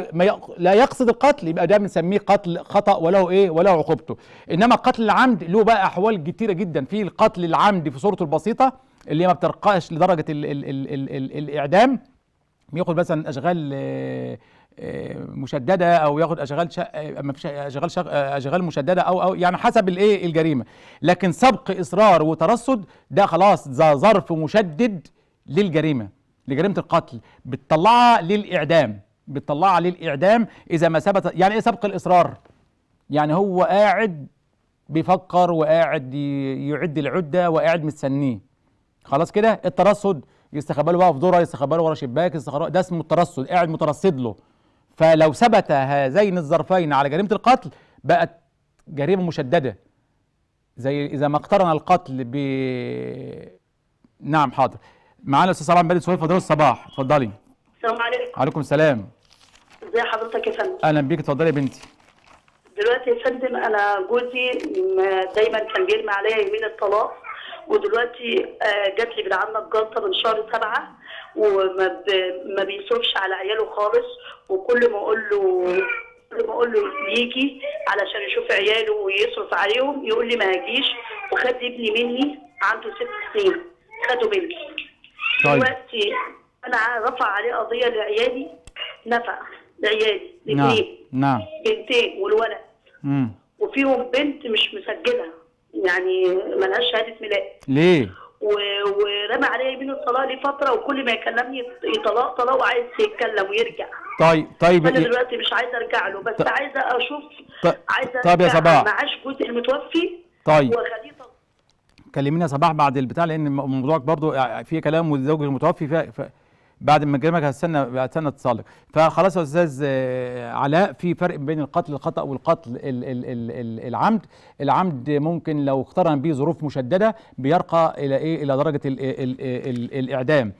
لا يقصد القتل يبقى ده بنسميه قتل خطأ وله ايه وله عقوبته. انما القتل العمد له بقى احوال كتيره جدا. في القتل العمد في صورته البسيطه اللي ما بترقاش لدرجه الاعدام، بياخد مثلا اشغال مشدده، او ياخد اشغال ما فيش اشغال مشدده او يعني حسب الايه الجريمه. لكن سبق اصرار وترصد ده خلاص ظرف مشدد للجريمه، لجريمه القتل، بتطلعها للاعدام اذا ما ثبت. يعني ايه سبق الاصرار؟ يعني هو قاعد بيفكر وقاعد يعد العده وقاعد مستنيه. خلاص كده. الترصد يستخبى له بقى في ذره، يستخبى له ورا شباك، ده اسمه الترصد، قاعد مترصد له. فلو ثبت هذين الظرفين على جريمه القتل بقت جريمه مشدده، زي اذا ما اقترن القتل ب نعم. حاضر. معانا الاستاذ سلام بن سهيل فضيله الصباح، اتفضلي. السلام عليكم. وعليكم السلام. ازي حضرتك يا فندم؟ اهلا بيك، اتفضلي يا بنتي. دلوقتي يا فندم انا جوزي دايما كان بيرمي عليا يمين الطلاق، ودلوقتي جات لي بالعامه الجلطه من شهر 7، وما بيصرفش على عياله خالص، وكل ما اقول له يجي علشان يشوف عياله ويصرف عليهم يقول لي ما هجيش، وخد ابني مني عنده 6 سنين، خده مني. طيب. دلوقتي أنا رفع عليه قضية لعيالي، نفع لعيالي الاثنين. نعم. بنتين والولد. وفيهم بنت مش مسجلة، يعني ملهاش شهادة ميلاد. ليه؟ ورمى عليا يمين الطلاق لفترة، وكل ما يكلمني طلاق طلاق، وعايز يتكلم ويرجع. طيب أنا دلوقتي مش عايزة أرجع له، بس عايزة أشوف، عايزة أرجع. طيب يا صباح، معاش جوزي المتوفي. طيب كلمينا يا صباح بعد البتاع، لأن موضوعك برضو فيه كلام والزوج المتوفي بعد ما اكلمك هستنى اتصالك. فخلاص يا استاذ علاء، في فرق بين القتل الخطأ والقتل العمد. العمد ممكن لو اقترن به ظروف مشدده بيرقى الى ايه؟ الى درجه الاعدام.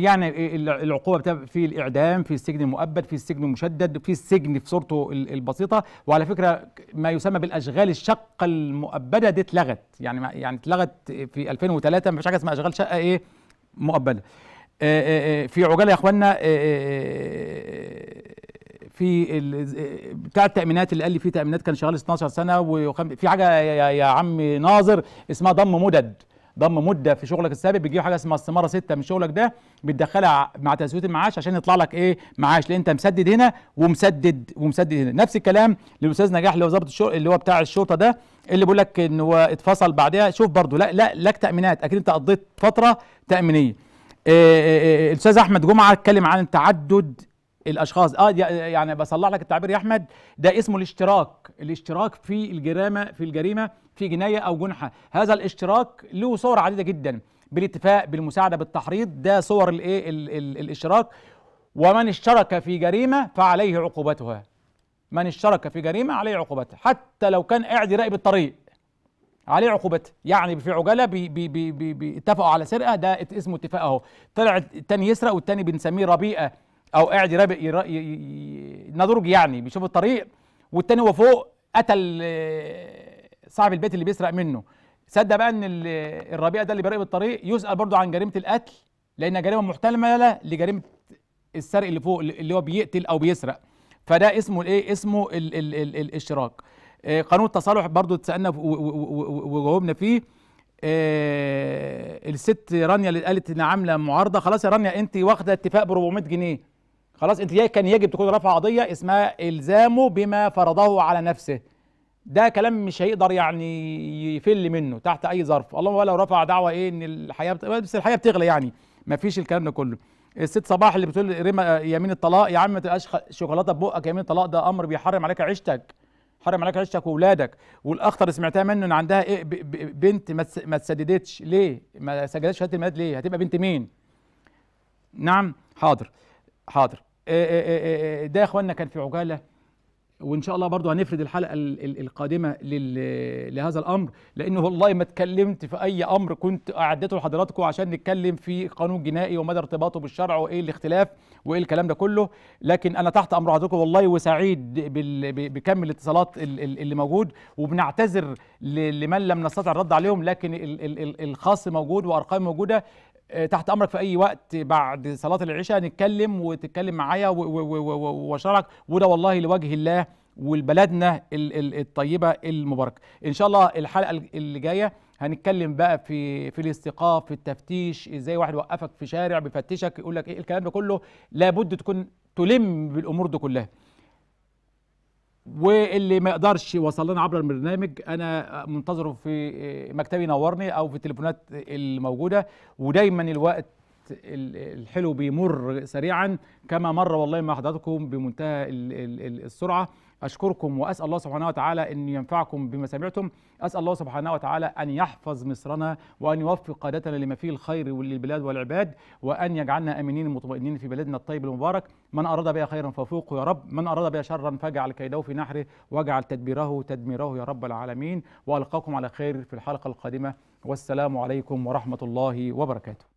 يعني العقوبه في الاعدام، في السجن المؤبد، في السجن المشدد، في السجن في صورته البسيطه. وعلى فكره ما يسمى بالاشغال الشقه المؤبده دي اتلغت، يعني اتلغت في 2003، ما فيش حاجه اسمها اشغال شقه ايه مؤبده. في عجاله يا اخوانا، في بتاع التامينات اللي قال لي فيه تامينات كان شغال 12 سنه في حاجه يا عم ناظر اسمها ضم مدد، ضم مده في شغلك السابق، بتجيب حاجه اسمها استماره 6 من شغلك ده بتدخلها مع تسويه المعاش عشان يطلع لك ايه معاش، لان انت مسدد هنا ومسدد هنا. نفس الكلام للاستاذ نجاح اللي هو ضابط الشرطه اللي هو بتاع الشرطه ده اللي بيقول لك ان هو اتفصل بعدها، شوف برضو لا لا لك تامينات، اكيد انت قضيت فتره تامينيه. الاستاذ احمد جمعه اتكلم عن تعدد الاشخاص، يعني بصلح لك التعبير يا احمد، ده اسمه الاشتراك في الجريمه في جنايه او جنحه. هذا الاشتراك له صور عديده جدا، بالاتفاق، بالمساعده، بالتحريض، ده صور الايه الاشتراك. ومن اشترك في جريمه فعليه عقوبتها، من اشترك في جريمه عليه عقوبتها، حتى لو كان قاعد يراقب الطريق عليه عقوبته. يعني في عجاله اتفقوا على سرقه، ده اسمه اتفاق اهو، طلع الثاني يسرق والثاني بنسميه ربيئه او قاعد ينادرج، يعني بيشوف الطريق، والتاني هو فوق قتل صاحب البيت اللي بيسرق منه. صدق بقى ان الربيع ده اللي بيراقب الطريق يسأل برضه عن جريمه القتل، لان جريمه محتمله لجريمه السرق اللي فوق اللي هو بيقتل او بيسرق، فده اسمه الايه، اسمه الاشتراك. قانون التصالح برضه اتسالنا وجاوبنا فيه. الست رانيا اللي قالت انها عامله معارضه، خلاص يا رانيا انت واخده اتفاق ب 400 جنيه، خلاص انت كان يجب تكون رافعه قضيه اسمها الزامه بما فرضه على نفسه، ده كلام مش هيقدر يعني يفل منه تحت اي ظرف، اللهم ولو رفع دعوه ايه ان الحياه بس الحياه بتغلى، يعني ما فيش الكلام ده كله. الست صباح اللي بتقول ريما يمين الطلاق، يا عم ما تبقاش شوكولاته ببقك، يمين الطلاق ده امر بيحرم عليك عيشتك، حرم عليك عيشتك واولادك. والاخطر سمعتها منه ان عندها ايه بنت ما تسددتش، ليه؟ ما سجلتش شهاده الميلاد ليه؟ هتبقى بنت مين؟ نعم حاضر حاضر. ده يا اخوانا كان في عجاله، وان شاء الله برضو هنفرد الحلقه القادمه لهذا الامر، لانه والله ما اتكلمت في اي امر كنت اعدته لحضراتكم عشان نتكلم في قانون جنائي ومدى ارتباطه بالشرع وايه الاختلاف وايه الكلام ده كله، لكن انا تحت امر حضراتكم والله، وسعيد بكم الاتصالات اللي موجود، وبنعتذر لمن لم نستطع الرد عليهم، لكن الخاص موجود وارقام موجوده، تحت امرك في اي وقت بعد صلاه العشاء نتكلم وتتكلم معايا واشارك، وده والله لوجه الله ولبلدنا الطيبه المباركه. ان شاء الله الحلقه اللي جايه هنتكلم بقى في الاستيقاف، في التفتيش، ازاي واحد يوقفك في شارع بيفتشك يقول لك ايه الكلام ده كله، لابد تكون تلم بالامور دي كلها. واللي ما يقدرش وصل لنا عبر البرنامج انا منتظره في مكتبي نورني او في التليفونات الموجوده، ودايما الوقت الحلو بيمر سريعا كما مر والله مع حضراتكم بمنتهى السرعه. اشكركم واسال الله سبحانه وتعالى ان ينفعكم بما سمعتم، اسال الله سبحانه وتعالى ان يحفظ مصرنا وان يوفق قادتنا لما فيه الخير وللبلاد والعباد، وان يجعلنا امنين مطمئنين في بلدنا الطيب المبارك. من اراد بها خيرا ففوقه يا رب، من اراد بها شرا فاجعل كيده في نحره واجعل تدبيره تدميره يا رب العالمين. والقاكم على خير في الحلقه القادمه، والسلام عليكم ورحمه الله وبركاته.